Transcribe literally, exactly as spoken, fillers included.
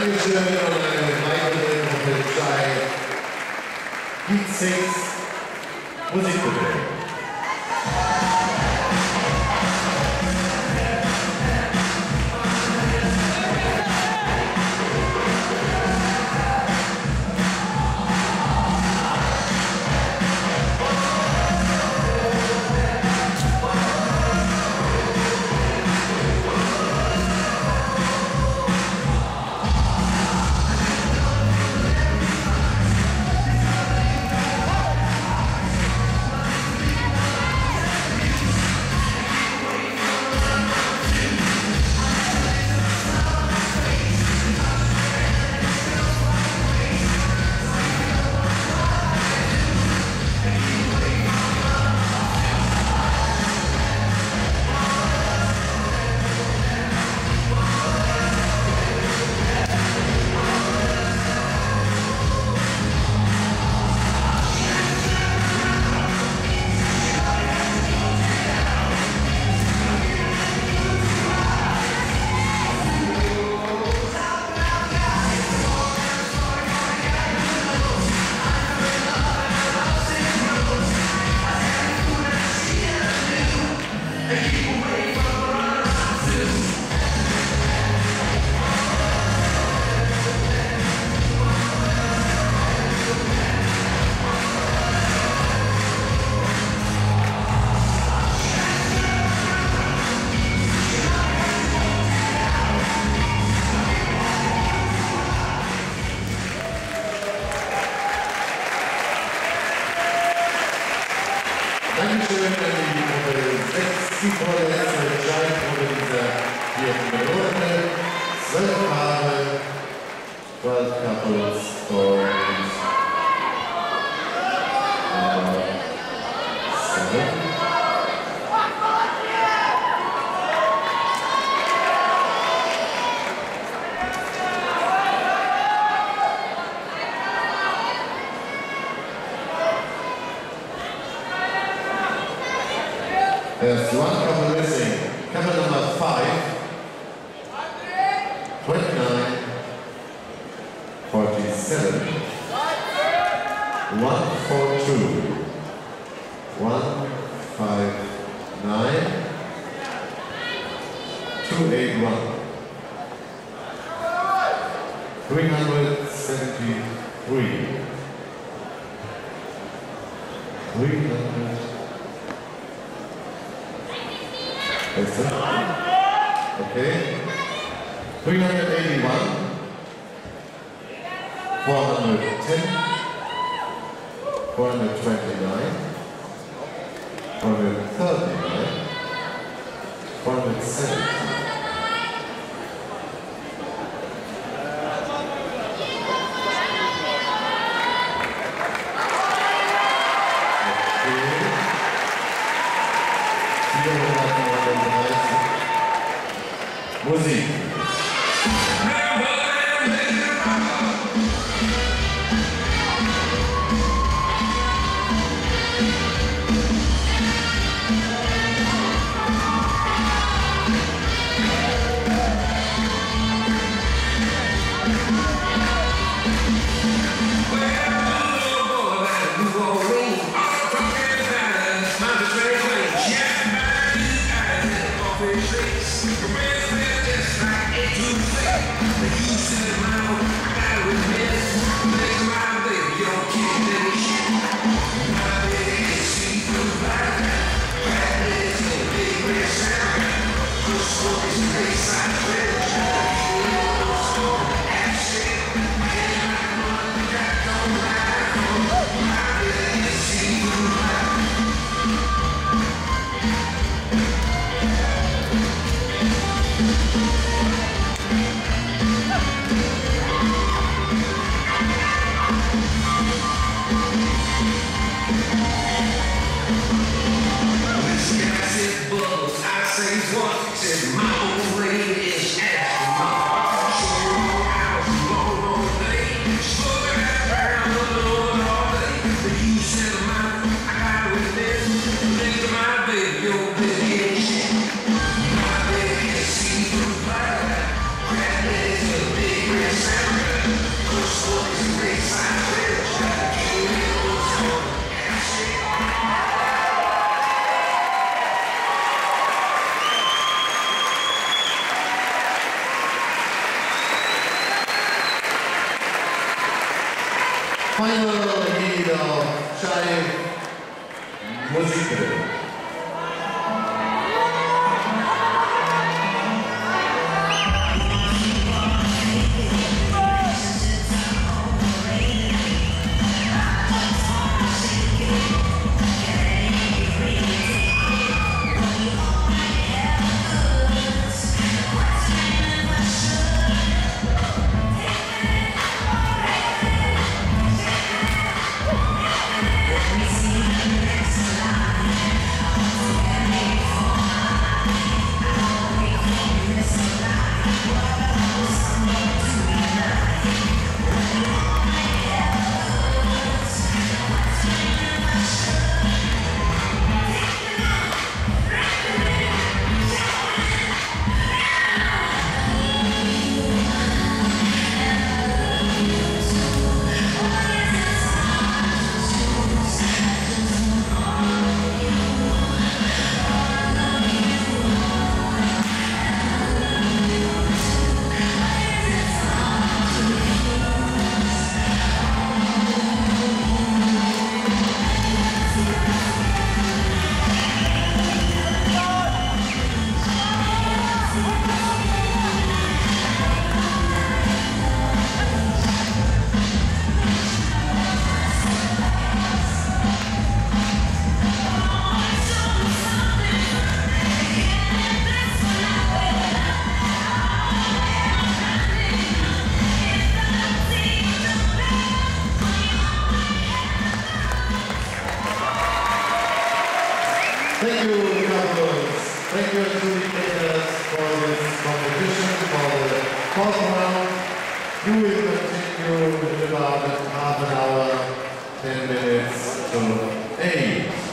Andrew Journal and Michael Elizabeth by Beat six Music Today. There's one couple missing. Couple number five, twenty-nine, forty-seven, one four two, one five nine, two eight one, three hundred seventy-three, three hundred. Okay, three hundred eighty-one, four hundred ten, four hundred twenty-nine, four hundred thirty-nine, four hundred seventy, Musik. We'll be right back. Final lead of Shaif Muskir. Thank you, Cowboys. Thank you to the players for this competition, for the first round. You will continue in about half an hour, ten minutes to eight.